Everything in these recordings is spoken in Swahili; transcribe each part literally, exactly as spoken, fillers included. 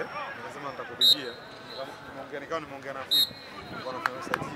yote, nikasema nitakupigia. Nimeongea nikao nimeongea na vipi kwa sababu sajili.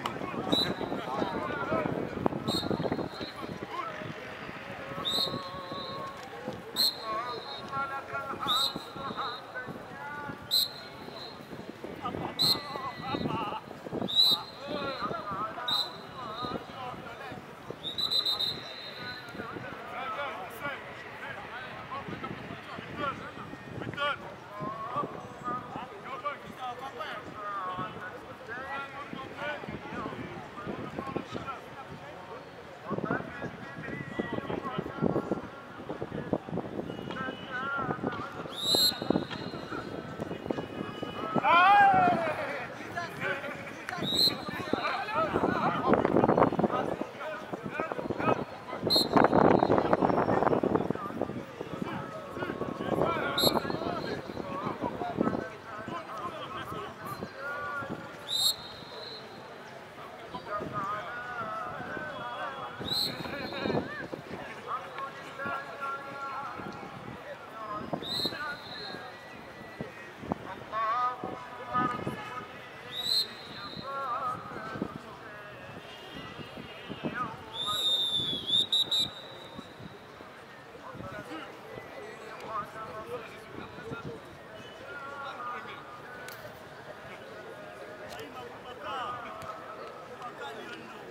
I